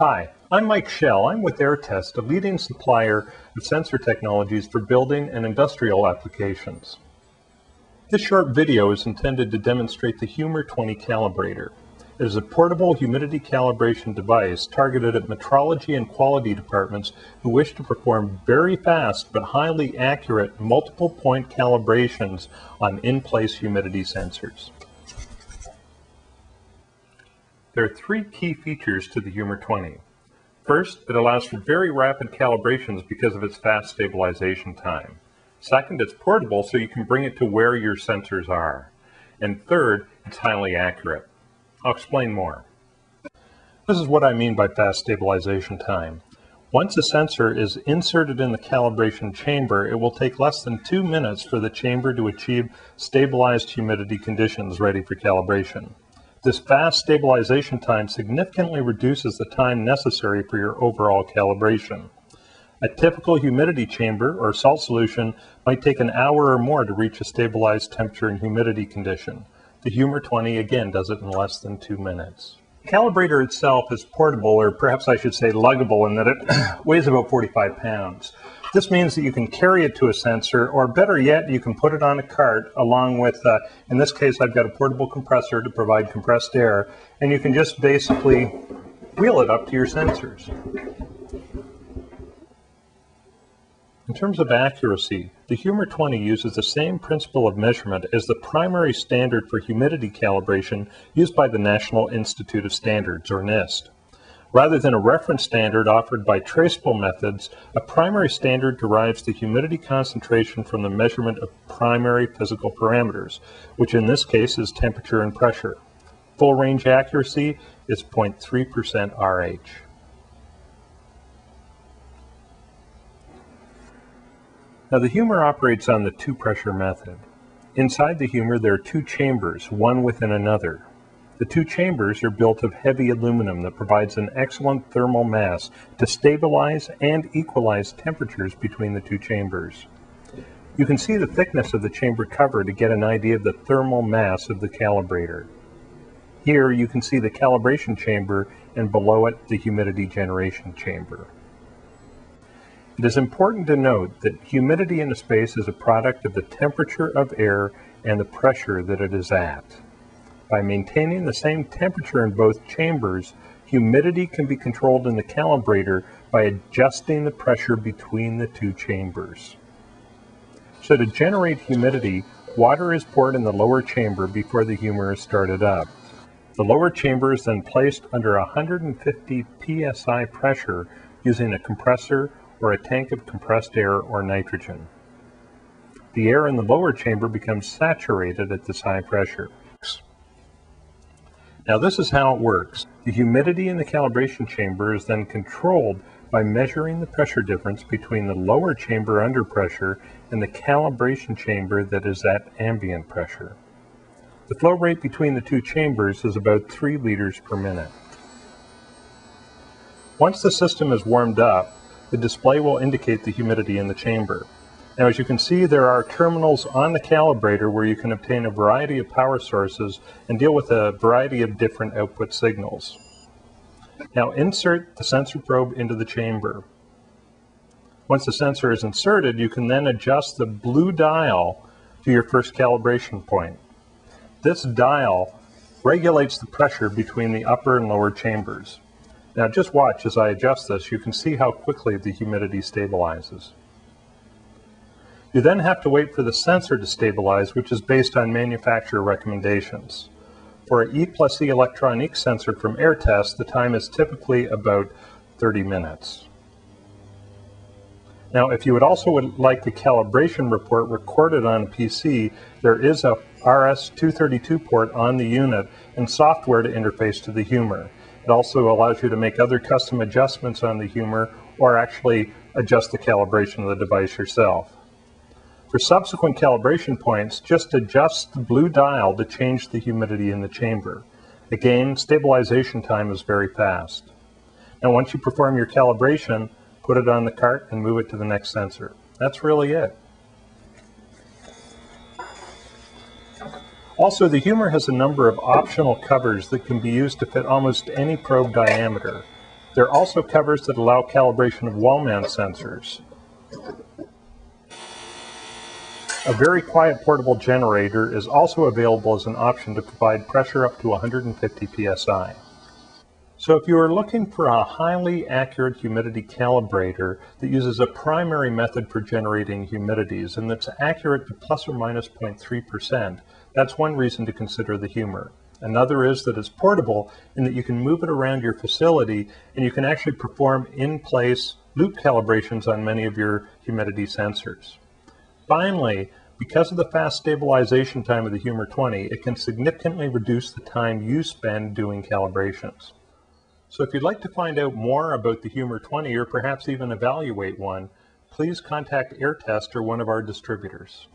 Hi, I'm Mike Schell. I'm with AirTest, a leading supplier of sensor technologies for building and industrial applications. This short video is intended to demonstrate the Humor 20 calibrator. It is a portable humidity calibration device targeted at metrology and quality departments who wish to perform very fast but highly accurate multiple point calibrations on in-place humidity sensors. There are three key features to the Humor 20. First, it allows for very rapid calibrations because of its fast stabilization time. Second, it's portable so you can bring it to where your sensors are. And third, it's highly accurate. I'll explain more. This is what I mean by fast stabilization time. Once a sensor is inserted in the calibration chamber, it will take less than 2 minutes for the chamber to achieve stabilized humidity conditions ready for calibration. This fast stabilization time significantly reduces the time necessary for your overall calibration. A typical humidity chamber or salt solution might take an hour or more to reach a stabilized temperature and humidity condition. The Humor 20 again does it in less than 2 minutes. The calibrator itself is portable, or perhaps I should say luggable, in that it weighs about 45 pounds. This means that you can carry it to a sensor, or better yet, you can put it on a cart along with, in this case, I've got a portable compressor to provide compressed air, and you can just basically wheel it up to your sensors. In terms of accuracy, the Humor 20 uses the same principle of measurement as the primary standard for humidity calibration used by the National Institute of Standards, or NIST. Rather than a reference standard offered by traceable methods, a primary standard derives the humidity concentration from the measurement of primary physical parameters, which in this case is temperature and pressure. Full range accuracy is 0.3% RH. Now, the Humor operates on the two-pressure method. Inside the Humor, there are two chambers, one within another. The two chambers are built of heavy aluminum that provides an excellent thermal mass to stabilize and equalize temperatures between the two chambers. You can see the thickness of the chamber cover to get an idea of the thermal mass of the calibrator. Here, you can see the calibration chamber, and below it, the humidity generation chamber. It is important to note that humidity in a space is a product of the temperature of air and the pressure that it is at. By maintaining the same temperature in both chambers, humidity can be controlled in the calibrator by adjusting the pressure between the two chambers. So to generate humidity, water is poured in the lower chamber before the Humor is started up. The lower chamber is then placed under 150 PSI pressure using a compressor or a tank of compressed air or nitrogen. The air in the lower chamber becomes saturated at this high pressure. Now, this is how it works. The humidity in the calibration chamber is then controlled by measuring the pressure difference between the lower chamber under pressure and the calibration chamber that is at ambient pressure. The flow rate between the two chambers is about 3 liters per minute. Once the system is warmed up, the display will indicate the humidity in the chamber. Now, as you can see, there are terminals on the calibrator where you can obtain a variety of power sources and deal with a variety of different output signals. Now, insert the sensor probe into the chamber. Once the sensor is inserted, you can then adjust the blue dial to your first calibration point. This dial regulates the pressure between the upper and lower chambers. Now, just watch as I adjust this. You can see how quickly the humidity stabilizes. You then have to wait for the sensor to stabilize, which is based on manufacturer recommendations. For an E plus C electronic sensor from AirTest, the time is typically about 30 minutes. Now, if you would also like the calibration report recorded on a PC, there is a RS232 port on the unit and software to interface to the Humor. It also allows you to make other custom adjustments on the Humor, or actually adjust the calibration of the device yourself. For subsequent calibration points, just adjust the blue dial to change the humidity in the chamber. Again, stabilization time is very fast. Now, once you perform your calibration, put it on the cart and move it to the next sensor. That's really it. Also, the Humor has a number of optional covers that can be used to fit almost any probe diameter. There are also covers that allow calibration of wall-mount sensors. A very quiet portable generator is also available as an option to provide pressure up to 150 PSI. So if you are looking for a highly accurate humidity calibrator that uses a primary method for generating humidities and that's accurate to plus or minus 0.3%, that's one reason to consider the Humor. Another is that it's portable and that you can move it around your facility and you can actually perform in-place loop calibrations on many of your humidity sensors. Finally, because of the fast stabilization time of the Humor 20, it can significantly reduce the time you spend doing calibrations. So if you'd like to find out more about the Humor 20 or perhaps even evaluate one, please contact AirTest or one of our distributors.